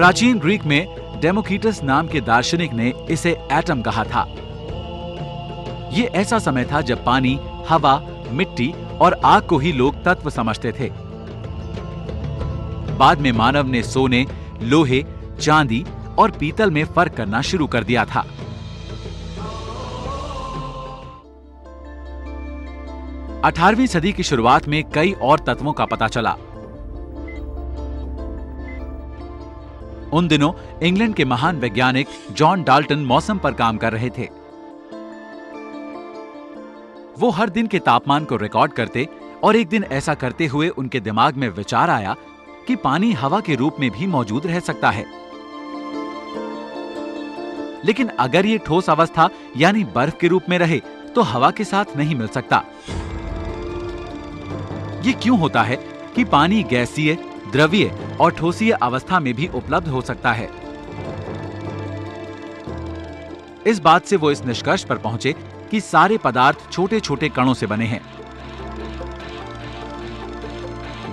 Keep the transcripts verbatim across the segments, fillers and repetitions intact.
प्राचीन ग्रीक में डेमोक्रिटस नाम के दार्शनिक ने इसे एटम कहा था। ये ऐसा समय था जब पानी, हवा, मिट्टी और आग को ही लोग तत्व समझते थे। बाद में मानव ने सोने, लोहे, चांदी और पीतल में फर्क करना शुरू कर दिया था। अठारहवीं सदी की शुरुआत में कई और तत्वों का पता चला। उन दिनों इंग्लैंड के महान वैज्ञानिक जॉन डाल्टन मौसम पर काम कर रहे थे। वो हर दिन के तापमान को रिकॉर्ड करते और एक दिन ऐसा करते हुए उनके दिमाग में विचार आया कि पानी हवा के रूप में भी मौजूद रह सकता है, लेकिन अगर ये ठोस अवस्था यानी बर्फ के रूप में रहे तो हवा के साथ नहीं मिल सकता। ये क्यों होता है कि पानी गैसीय, द्रवीय और ठोसीय अवस्था में भी उपलब्ध हो सकता है? इस बात से वो इस निष्कर्ष पर पहुंचे कि सारे पदार्थ छोटे छोटे कणों से बने हैं।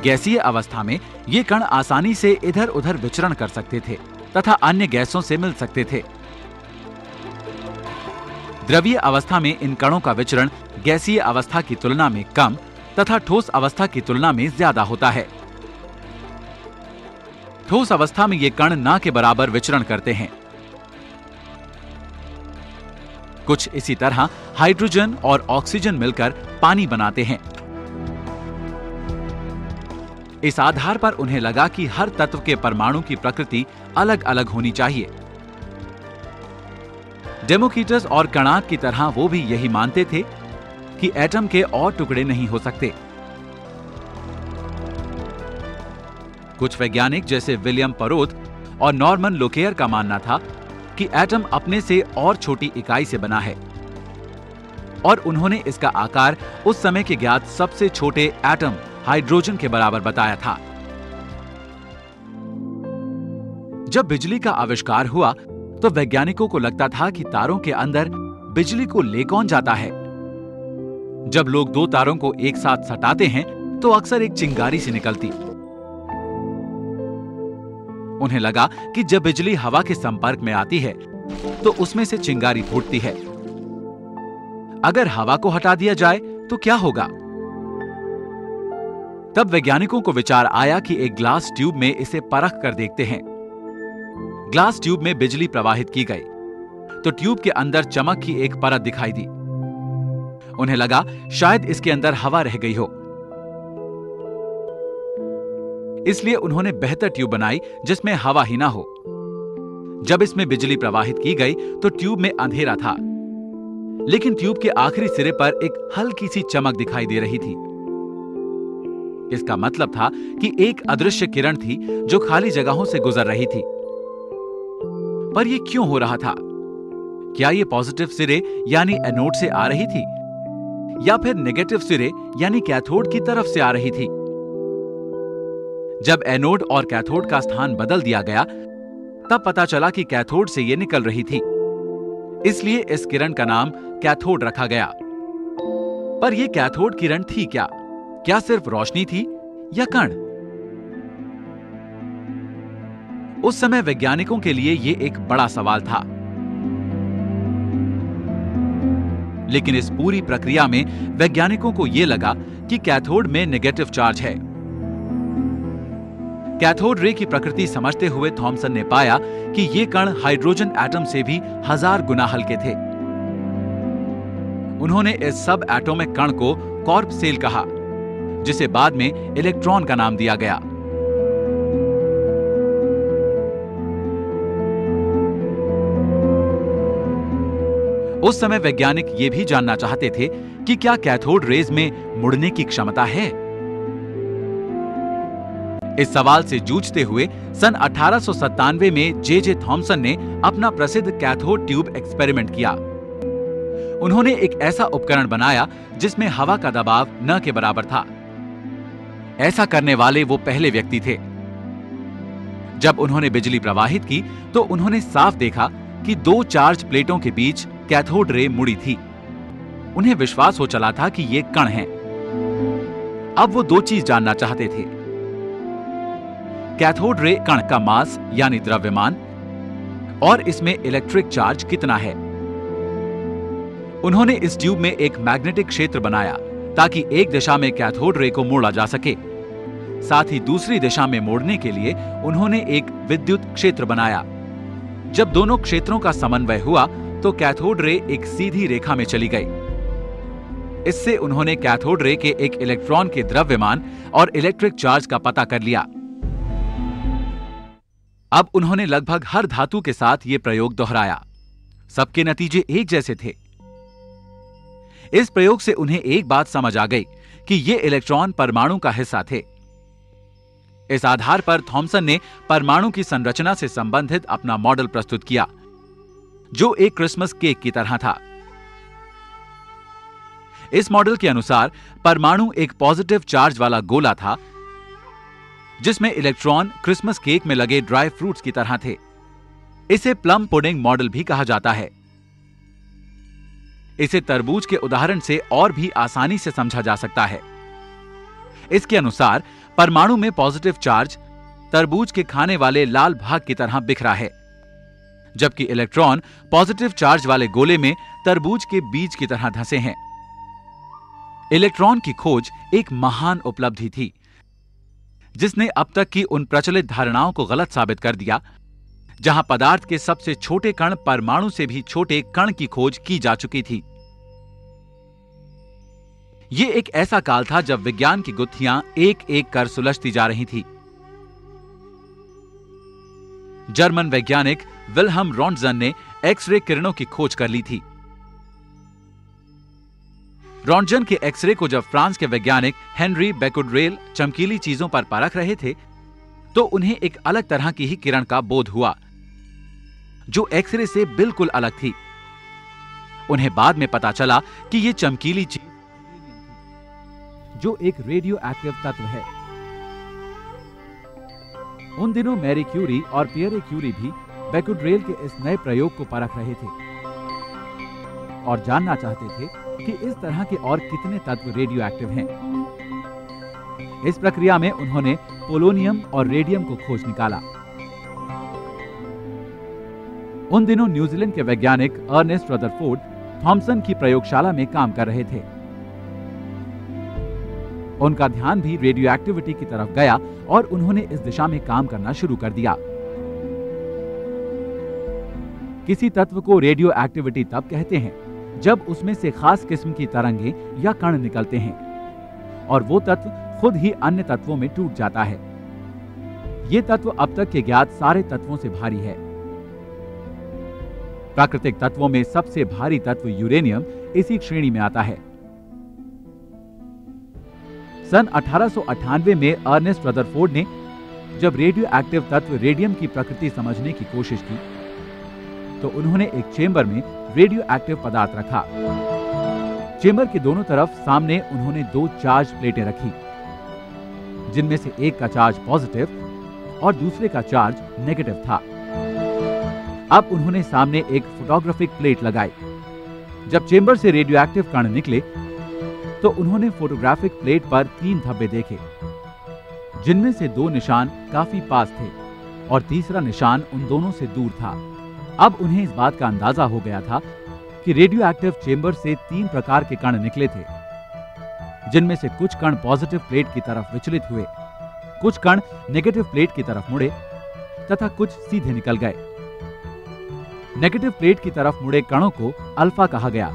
गैसीय अवस्था में ये कण आसानी से इधर उधर विचरण कर सकते थे तथा अन्य गैसों से मिल सकते थे। द्रवीय अवस्था में इन कणों का विचरण गैसीय अवस्था की तुलना में कम तथा ठोस अवस्था की तुलना में ज्यादा होता है। ठोस अवस्था में ये कण ना के बराबर विचरण करते हैं। कुछ इसी तरह हाइड्रोजन और ऑक्सीजन मिलकर पानी बनाते हैं। इस आधार पर उन्हें लगा कि हर तत्व के परमाणु की प्रकृति अलग अलग होनी चाहिए। डेमोक्रिटस और कणाक की तरह वो भी यही मानते थे कि एटम के और टुकड़े नहीं हो सकते। कुछ वैज्ञानिक जैसे विलियम परोथ और नॉर्मन लोकेयर का मानना था कि एटम अपने से और छोटी इकाई से बना है, और उन्होंने इसका आकार उस समय के ज्ञात सबसे छोटे एटम हाइड्रोजन के बराबर बताया था। जब बिजली का आविष्कार हुआ तो वैज्ञानिकों को लगता था कि तारों के अंदर बिजली को ले कौन जाता है। जब लोग दो तारों को एक साथ सटाते हैं तो अक्सर एक चिंगारी सी निकलती। उन्हें लगा कि जब बिजली हवा के संपर्क में आती है तो उसमें से चिंगारी फूटती है। अगर हवा को हटा दिया जाए तो क्या होगा? तब वैज्ञानिकों को विचार आया कि एक ग्लास ट्यूब में इसे परख कर देखते हैं। ग्लास ट्यूब में बिजली प्रवाहित की गई तो ट्यूब के अंदर चमक की एक परत दिखाई दी। उन्हें लगा शायद इसके अंदर हवा रह गई हो, इसलिए उन्होंने बेहतर ट्यूब बनाई जिसमें हवा ही ना हो। जब इसमें बिजली प्रवाहित की गई तो ट्यूब में अंधेरा था, लेकिन ट्यूब के आखिरी सिरे पर एक हल्की सी चमक दिखाई दे रही थी। इसका मतलब था कि एक अदृश्य किरण थी जो खाली जगहों से गुजर रही थी। पर यह क्यों हो रहा था? क्या यह पॉजिटिव सिरे यानी एनोड से आ रही थी या फिर नेगेटिव सिरे यानी कैथोड की तरफ से आ रही थी? जब एनोड और कैथोड का स्थान बदल दिया गया तब पता चला कि कैथोड से यह निकल रही थी, इसलिए इस किरण का नाम कैथोड रखा गया। पर यह कैथोड किरण थी क्या? क्या सिर्फ रोशनी थी या कण? उस समय वैज्ञानिकों के लिए यह एक बड़ा सवाल था, लेकिन इस पूरी प्रक्रिया में वैज्ञानिकों को यह लगा कि कैथोड में नेगेटिव चार्ज है। कैथोड रे की प्रकृति समझते हुए थॉमसन ने पाया कि ये कण हाइड्रोजन एटम से भी हजार गुना हल्के थे। उन्होंने इस सब एटॉमिक कण को कॉर्प सेल कहा, जिसे बाद में इलेक्ट्रॉन का नाम दिया गया। उस समय वैज्ञानिक ये भी जानना चाहते थे कि क्या कैथोड रेज में मुड़ने की क्षमता है। इस सवाल से जूझते हुए सन अठारह सौ सत्तानवे में जे जे थॉमसन ने अपना प्रसिद्ध कैथोड ट्यूब एक्सपेरिमेंट किया। उन्होंने एक ऐसा उपकरण बनाया जिसमें हवा का दबाव न के बराबर था। ऐसा करने वाले वो पहले व्यक्ति थे। जब उन्होंने बिजली प्रवाहित की तो उन्होंने साफ देखा कि दो चार्ज प्लेटों के बीच कैथोड रे मुड़ी थी। उन्हें विश्वास हो चला था कि ये कण है। अब वो दो चीज जानना चाहते थे, कैथोड रे कण का मास यानी द्रव्यमान और इसमें इलेक्ट्रिक चार्ज कितना है। उन्होंने इस ट्यूब में एक मैग्नेटिक क्षेत्र बनाया ताकि एक दिशा में कैथोड रे को मोड़ा जा सके। साथ ही दूसरी दिशा में मोड़ने के लिए उन्होंने एक विद्युत क्षेत्र बनाया। जब दोनों क्षेत्रों का समन्वय हुआ तो कैथोड रे एक सीधी रेखा में चली गई। इससे उन्होंने कैथोड रे के एक इलेक्ट्रॉन के द्रव्यमान और इलेक्ट्रिक चार्ज का पता कर लिया। अब उन्होंने लगभग हर धातु के साथ यह प्रयोग दोहराया। सबके नतीजे एक जैसे थे। इस प्रयोग से उन्हें एक बात समझ आ गई कि ये इलेक्ट्रॉन परमाणु का हिस्सा थे। इस आधार पर थॉमसन ने परमाणु की संरचना से संबंधित अपना मॉडल प्रस्तुत किया, जो एक क्रिसमस केक की तरह था। इस मॉडल के अनुसार परमाणु एक पॉजिटिव चार्ज वाला गोला था जिसमें इलेक्ट्रॉन क्रिसमस केक में लगे ड्राई फ्रूट्स की तरह थे। इसे प्लम पुडिंग मॉडल भी कहा जाता है। इसे तरबूज के उदाहरण से और भी आसानी से समझा जा सकता है। इसके अनुसार परमाणु में पॉजिटिव चार्ज तरबूज के खाने वाले लाल भाग की तरह बिखरा है, जबकि इलेक्ट्रॉन पॉजिटिव चार्ज वाले गोले में तरबूज के बीज की तरह धंसे हैं। इलेक्ट्रॉन की खोज एक महान उपलब्धि थी जिसने अब तक की उन प्रचलित धारणाओं को गलत साबित कर दिया, जहां पदार्थ के सबसे छोटे कण परमाणु से भी छोटे कण की खोज की जा चुकी थी। यह एक ऐसा काल था जब विज्ञान की गुत्थियां एक एक कर सुलझती जा रही थी। जर्मन वैज्ञानिक विल्हेम रॉन्टजन ने एक्स-रे किरणों की खोज कर ली थी। रॉन्टजन के एक्सरे को जब फ्रांस के वैज्ञानिक हेनरी बेकुड्रेल चमकीली चीजों पर परख रहे थे तो उन्हें एक अलग तरह की ही किरण का बोध हुआ जो एक्सरे से बिल्कुल अलग थी। उन्हें बाद में पता चला कि यह चमकीली चीज जो एक रेडियो एक्टिव तत्व है। उन दिनों मैरी क्यूरी और पियरे क्यूरी भी बेकुड्रेल के इस नए प्रयोग को परख रहे थे और जानना चाहते थे कि इस तरह के और कितने तत्व रेडियो एक्टिव हैं। इस प्रक्रिया में उन्होंने पोलोनियम और रेडियम को खोज निकाला। उन दिनों न्यूजीलैंड के वैज्ञानिक अर्नेस्ट रदरफोर्ड थॉमसन की प्रयोगशाला में काम कर रहे थे। उनका ध्यान भी रेडियो एक्टिविटी की तरफ गया और उन्होंने इस दिशा में काम करना शुरू कर दिया। किसी तत्व को रेडियो एक्टिविटी तब कहते हैं जब उसमें से खास किस्म की तरंगें या कण निकलते हैं और वो तत्व खुद ही अन्य तत्वों में टूट जाता है। ये तत्व अब तक के ज्ञात सारे तत्वों से भारी है। प्राकृतिक तत्वों में सबसे भारी तत्व यूरेनियम इसी श्रेणी में आता है। सन अठारह सौ अट्ठानवे में अर्नेस्ट रदरफोर्ड ने जब रेडियो एक्टिव तत्व रेडियम की प्रकृति समझने की कोशिश की तो उन्होंने एक चेंबर में रेडियो एक्टिव पदार्थ रखा। चेंबर के दोनों तरफ सामने उन्होंने दो चार्ज प्लेटें रखी जिनमें से एक का चार्ज पॉजिटिव और दूसरे का चार्ज नेगेटिव था। अब उन्होंने सामने एक फोटोग्राफिक प्लेट लगाई। जब चेंबर से रेडियो एक्टिव कण निकले तो उन्होंने फोटोग्राफिक प्लेट पर तीन धब्बे देखे जिनमें से दो निशान काफी पास थे और तीसरा निशान उन दोनों से दूर था। अब उन्हें इस बात का अंदाजा हो गया था कि रेडियो एक्टिव चेंबर से तीन प्रकार के कण निकले थे, जिनमें से कुछ कण पॉजिटिव प्लेट की तरफ विचलित हुए, कुछ कण नेगेटिव प्लेट की तरफ मुड़े तथा कुछ सीधे निकल गए। नेगेटिव प्लेट की तरफ मुड़े कणों को अल्फा कहा गया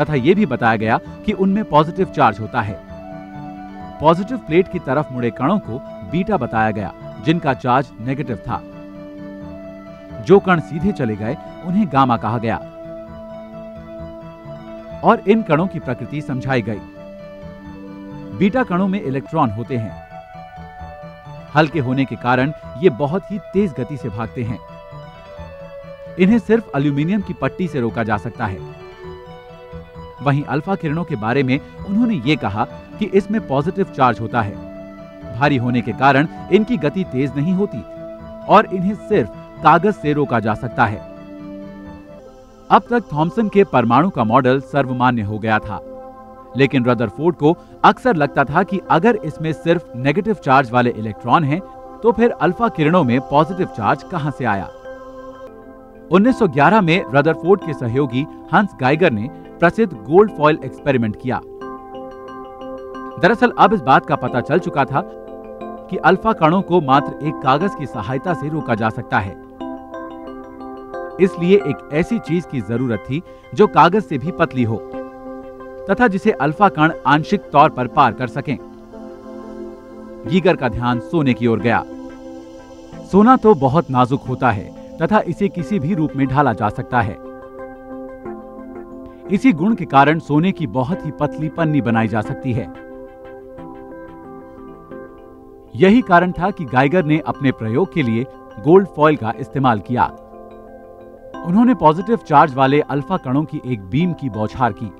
तथा यह भी बताया गया कि उनमें पॉजिटिव चार्ज होता है। पॉजिटिव प्लेट की तरफ मुड़े कणों को बीटा बताया गया जिनका चार्ज नेगेटिव था। जो कण सीधे चले गए उन्हें गामा कहा गया और इन कणों की प्रकृति समझाई गई। बीटा कणों में इलेक्ट्रॉन होते हैं। हल्के होने के कारण ये बहुत ही तेज गति से भागते हैं। इन्हें सिर्फ एल्यूमिनियम की पट्टी से रोका जा सकता है। वहीं अल्फा किरणों के बारे में उन्होंने ये कहा कि इसमें पॉजिटिव चार्ज होता है। भारी होने के कारण इनकी गति तेज नहीं होती और इन्हें सिर्फ कागज से रोका जा सकता है। अब तक थॉमसन के परमाणु का मॉडल सर्वमान्य हो गया था, लेकिन रदरफोर्ड को अक्सर लगता था कि अगर इसमें सिर्फ नेगेटिव चार्ज वाले इलेक्ट्रॉन हैं तो फिर अल्फा किरणों में पॉजिटिव चार्ज कहां से आया? उन्नीस सौ ग्यारह में रदरफोर्ड के सहयोगी हंस गाइगर ने प्रसिद्ध गोल्ड फॉयल एक्सपेरिमेंट किया। दरअसल अब इस बात का पता चल चुका था कि अल्फा कणों को मात्र एक कागज की सहायता से रोका जा सकता है, इसलिए एक ऐसी चीज की जरूरत थी जो कागज से भी पतली हो तथा जिसे अल्फा कण आंशिक तौर पर पार कर सकें। गीगर का ध्यान सोने की ओर गया। सोना तो बहुत नाजुक होता है तथा इसे किसी भी रूप में ढाला जा सकता है। इसी गुण के कारण सोने की बहुत ही पतली पन्नी बनाई जा सकती है। यही कारण था कि गाइगर ने अपने प्रयोग के लिए गोल्ड फॉयल का इस्तेमाल किया। उन्होंने पॉजिटिव चार्ज वाले अल्फा कणों की एक बीम की बौछार की।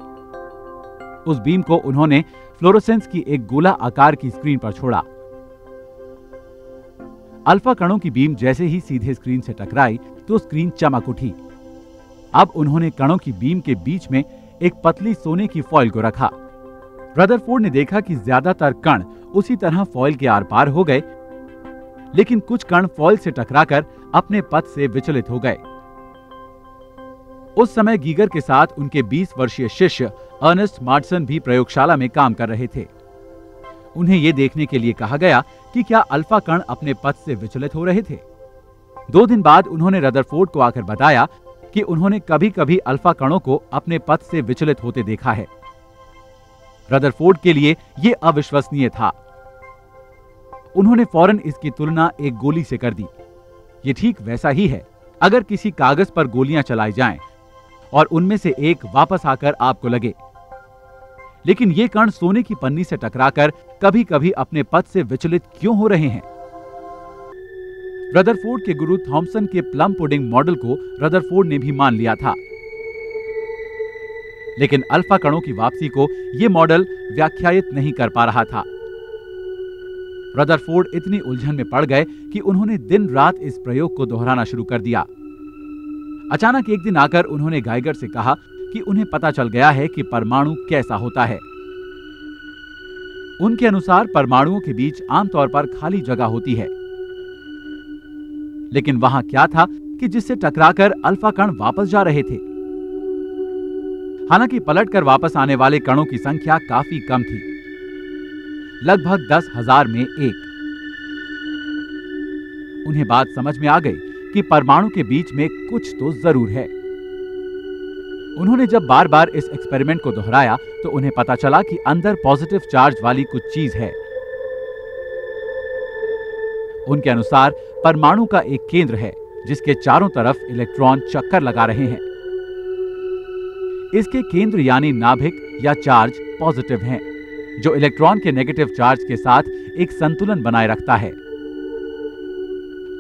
उस बीम को उन्होंने फ्लोरोसेंस की एक गोला आकार की स्क्रीन पर छोड़ा। अल्फा कणों की बीम जैसे ही सीधे स्क्रीन से टकराई तो स्क्रीन चमक उठी। अब उन्होंने कणों की बीम के बीच में एक पतली सोने की फॉइल को रखा। रदरफोर्ड ने देखा कि ज्यादातर कण उसी तरह फॉइल के आर पार हो गए, लेकिन कुछ कण फॉइल से टकराकर अपने पथ से विचलित हो गए। उस समय गीगर के साथ उनके बीस वर्षीय शिष्य अर्नेस्ट मार्टसन भी प्रयोगशाला में काम कर रहे थे। उन्हें यह देखने के लिए कहा गया कि क्या अल्फा कण अपने पथ से विचलित हो रहे थे। दो दिन बाद उन्होंने रदरफोर्ड को आकर बताया कि उन्होंने कभी कभी अल्फा कणों को अपने पथ से विचलित होते देखा है। रदरफोर्ड के लिए यह अविश्वसनीय था। उन्होंने फौरन इसकी तुलना एक गोली से कर दी। यह ठीक वैसा ही है, अगर किसी कागज पर गोलियां चलाई जाएं और उनमें से एक वापस आकर आपको लगे, लेकिन ये कण सोने की पन्नी से टकराकर कभी कभी अपने पथ से विचलित क्यों हो रहे हैं? रदरफोर्ड के गुरु थॉमसन के प्लम पुडिंग मॉडल को रदरफोर्ड ने भी मान लिया था, लेकिन अल्फा कणों की वापसी को यह मॉडल व्याख्यायित नहीं कर पा रहा था। रदरफोर्ड इतनी उलझन में पड़ गए कि उन्होंने दिन रात इस प्रयोग को दोहराना शुरू कर दिया। अचानक एक दिन आकर उन्होंने गाइगर से कहा कि उन्हें पता चल गया है कि परमाणु कैसा होता है। उनके अनुसार परमाणुओं के बीच आमतौर पर खाली जगह होती है, लेकिन वहां क्या था कि जिससे टकराकर अल्फा कण वापस जा रहे थे। हालांकि पलटकर वापस आने वाले कणों की संख्या काफी कम थी, लगभग दस हजार में एक। उन्हें बात समझ में आ गई कि परमाणु के बीच में कुछ तो जरूर है। उन्होंने जब बार बार इस एक्सपेरिमेंट को दोहराया तो उन्हें पता चला कि अंदर पॉजिटिव चार्ज वाली कुछ चीज है। उनके अनुसार परमाणु का एक केंद्र है जिसके चारों तरफ इलेक्ट्रॉन चक्कर लगा रहे हैं। इसके केंद्र यानी नाभिक या चार्ज पॉजिटिव हैं, जो इलेक्ट्रॉन के नेगेटिव चार्ज के साथ एक संतुलन बनाए रखता है।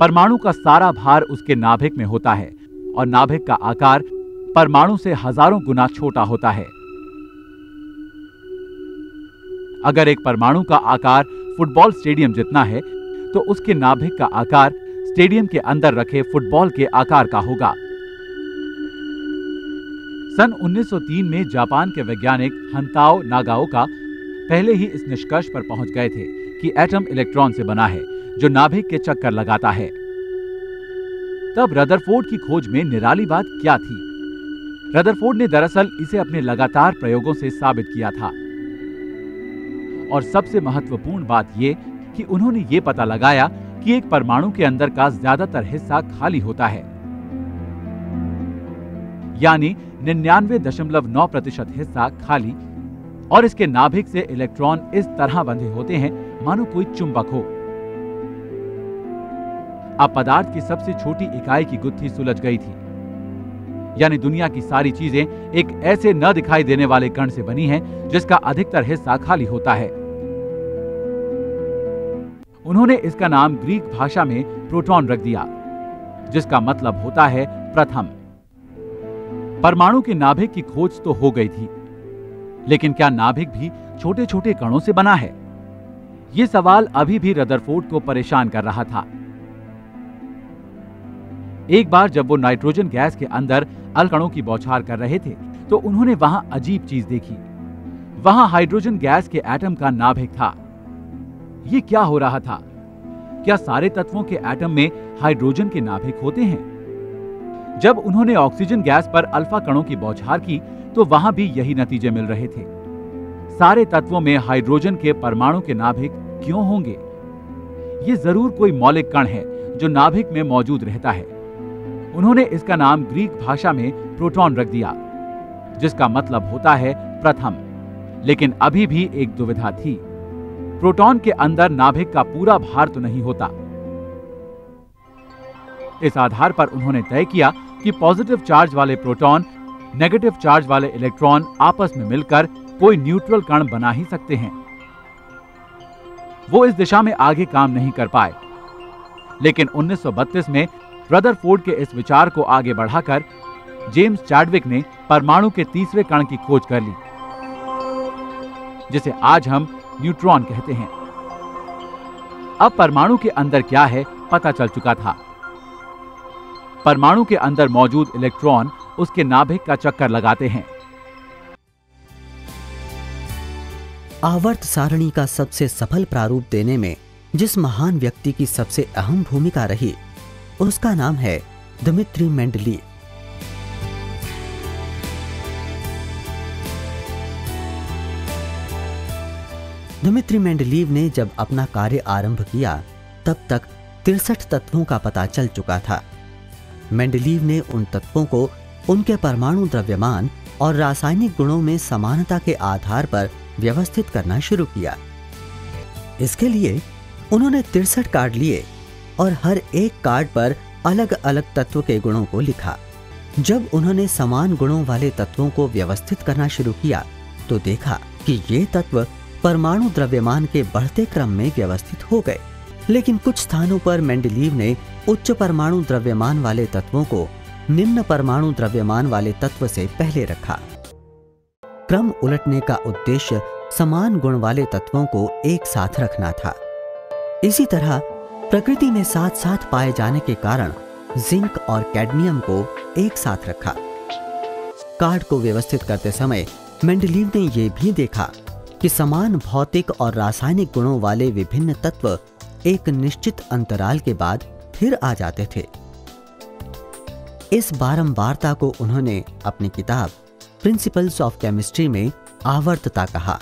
परमाणु का सारा भार उसके नाभिक में होता है और नाभिक का आकार परमाणु से हजारों गुना छोटा होता है। अगर एक परमाणु का आकार फुटबॉल स्टेडियम जितना है तो उसके नाभिक का आकार स्टेडियम के अंदर रखे फुटबॉल के आकार का होगा। सन उन्नीस सौ तीन में जापान के वैज्ञानिक हंताओ नागाओ का पहले ही इस निष्कर्ष पर पहुंच गए थे कि एटम इलेक्ट्रॉन से बना है जो नाभिक के चक्कर लगाता है। तब रदरफोर्ड की खोज में निराली बात क्या थी? रदरफोर्ड ने दरअसल इसे अपने लगातार प्रयोगों से साबित किया था, और सबसे महत्वपूर्ण बात यह कि उन्होंने ये पता लगाया कि एक परमाणु के अंदर का ज्यादातर हिस्सा खाली होता है, यानी निन्यानवे दशमलव नौ प्रतिशत हिस्सा खाली, और इसके नाभिक से इलेक्ट्रॉन इस तरह बंधे होते हैं मानो कोई चुंबक हो। अब पदार्थ की सबसे छोटी इकाई की गुत्थी सुलझ गई थी, यानी दुनिया की सारी चीजें एक ऐसे न दिखाई देने वाले कण से बनी हैं जिसका अधिकतर हिस्सा खाली होता है। उन्होंने इसका नाम ग्रीक भाषा में प्रोटॉन रख दिया, जिसका मतलब होता है प्रथम। परमाणु के नाभिक की खोज तो हो गई थी, लेकिन क्या नाभिक भी छोटे छोटे कणों से बना है? यह सवाल अभी भी रदरफोर्ड को परेशान कर रहा था। एक बार जब वो नाइट्रोजन गैस के अंदर अलकणों की बौछार कर रहे थे तो उन्होंने वहां अजीब चीज देखी। वहां हाइड्रोजन गैस के एटम का नाभिक था। ये क्या हो रहा था? क्या सारे तत्वों के एटम में हाइड्रोजन के नाभिक होते हैं? जब उन्होंने ऑक्सीजन गैस पर अल्फा कणों की बौछार की तो वहां भी यही नतीजे मिल रहे थे। सारे तत्वों में हाइड्रोजन के परमाणु के नाभिक क्यों होंगे? ये जरूर कोई मौलिक कण है जो नाभिक में मौजूद रहता है। उन्होंने इसका नाम ग्रीक भाषा में प्रोटॉन रख दिया, जिसका मतलब होता है प्रथम। लेकिन अभी भी एक दुविधा थी, प्रोटॉन के अंदर नाभिक का पूरा भार तो नहीं होता। इस आधार पर उन्होंने तय किया कि पॉजिटिव चार्ज वाले प्रोटॉन, नेगेटिव चार्ज वाले इलेक्ट्रॉन आपस में मिलकर कोई न्यूट्रल कण बना ही सकते हैं। वो इस दिशा में आगे काम नहीं कर पाए, लेकिन उन्नीस सौ बत्तीस में रदरफोर्ड के इस विचार को आगे बढ़ाकर जेम्स चैडविक ने परमाणु के तीसरे कण की खोज कर ली, जिसे आज हम न्यूट्रॉन कहते हैं। अब परमाणु के अंदर क्या है पता चल चुका था। परमाणु के अंदर मौजूद इलेक्ट्रॉन उसके नाभिक का चक्कर लगाते हैं। आवर्त सारणी का सबसे सफल प्रारूप देने में जिस महान व्यक्ति की सबसे अहम भूमिका रही, उसका नाम है दमित्री मेंडलीव। दमित्री मेंडलीव ने जब अपना कार्य आरंभ किया तब तक तिरसठ तत्वों का पता चल चुका था। मेंडलीव ने उन तत्वों को उनके परमाणु द्रव्यमान और रासायनिक गुणों में समानता के आधार पर व्यवस्थित करना शुरू किया। इसके लिए उन्होंने तिरसठ कार्ड लिए और हर एक कार्ड पर अलग अलग तत्व के गुणों को लिखा। जब उन्होंने समान गुणों वाले तत्वों को व्यवस्थित करना शुरू किया तो देखा कि ये तत्व परमाणु द्रव्यमान के बढ़ते क्रम में व्यवस्थित हो गए। लेकिन कुछ स्थानों पर मेंडलीव ने उच्च परमाणु द्रव्यमान वाले तत्वों को निम्न परमाणु द्रव्यमान वाले तत्व से पहले रखा। क्रम उलटने का उद्देश्य समान गुण वाले तत्वों को एक साथ रखना था। इसी तरह प्रकृति में साथ साथ पाए जाने के कारण जिंक और कैडमियम को एक साथ रखा। कार्ड को व्यवस्थित करते समय मेंडलीव ने यह भी देखा कि समान भौतिक और रासायनिक गुणों वाले विभिन्न तत्व एक निश्चित अंतराल के बाद फिर आ जाते थे। इस बारंबारता को उन्होंने अपनी किताब प्रिंसिपल्स ऑफ केमिस्ट्री में आवर्तता कहा।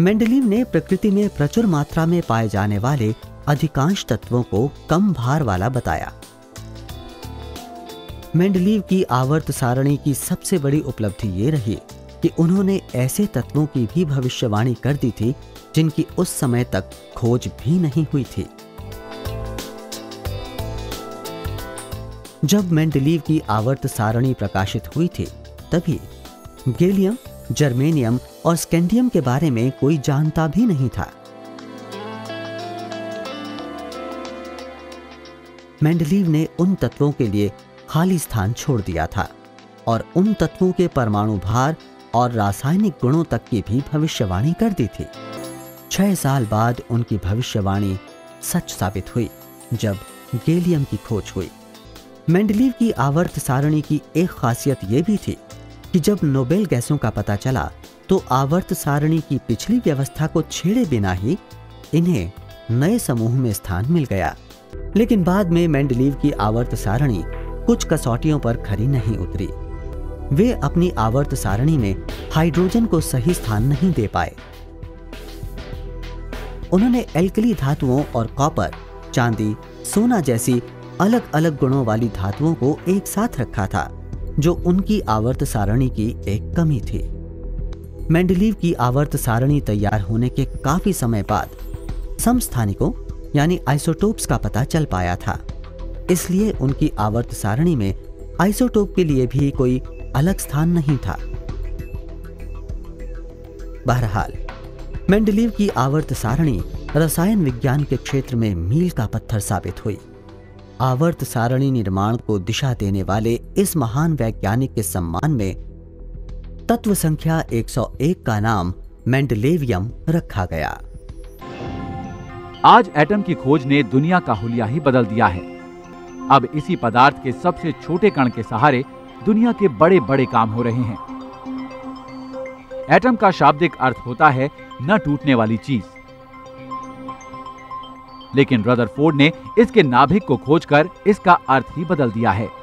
मेंडलीव ने प्रकृति में प्रचुर मात्रा में पाए जाने वाले अधिकांश तत्वों को कम भार वाला बताया। मेंडलीव की आवर्त सारणी की सबसे बड़ी उपलब्धि ये रही कि उन्होंने ऐसे तत्वों की भी भविष्यवाणी कर दी थी जिनकी उस समय तक खोज भी नहीं हुई थी। जब मेंडलीव की आवर्त सारणी प्रकाशित हुई थी तभी गैलियम, जर्मेनियम और स्कैंडियम के बारे में कोई जानता भी नहीं था। मेंडलीव ने उन तत्वों के लिए खाली स्थान छोड़ दिया था और उन तत्वों के परमाणु भार और रासायनिक गुणों तक की भी भविष्यवाणी कर दी थी। छह साल बाद उनकी भविष्यवाणी सच साबित हुई जब गैलियम की खोज हुई। मेंडलीव की आवर्त सारणी की एक खासियत यह भी थी कि जब नोबेल गैसों का पता चला तो आवर्त सारणी की पिछली व्यवस्था को छेड़े बिना ही इन्हें नए समूह में स्थान मिल गया। लेकिन बाद में मेंडलीव की आवर्त सारणी कुछ कसौटियों पर खरी नहीं उतरी। वे अपनी आवर्त सारणी में हाइड्रोजन को सही स्थान नहीं दे पाए। उन्होंने एल्कली धातुओं और कॉपर, चांदी, सोना जैसी अलग अलग गुणों वाली धातुओं को एक साथ रखा था, जो उनकी आवर्त सारणी की एक कमी थी। मेंडलीव की आवर्त सारणी तैयार होने के काफी समय बाद समस्थानिकों यानी आइसोटोप्स का पता चल पाया था। इसलिए उनकी आवर्त सारणी में आइसोटोप के लिए भी कोई अलग स्थान नहीं था। बहरहाल, मेंडलीव की आवर्त सारणी रसायन विज्ञान के क्षेत्र में मील का पत्थर साबित हुई। आवर्त सारणी निर्माण को दिशा देने वाले इस महान वैज्ञानिक के सम्मान में तत्व संख्या एक सौ एक का नाम मेंडलेवियम रखा गया। आज एटम की खोज ने दुनिया का हुलिया ही बदल दिया है। अब इसी पदार्थ के सबसे छोटे कण के सहारे दुनिया के बड़े बड़े काम हो रहे हैं। एटम का शाब्दिक अर्थ होता है न टूटने वाली चीज। लेकिन रदरफोर्ड ने इसके नाभिक को खोजकर इसका अर्थ ही बदल दिया है।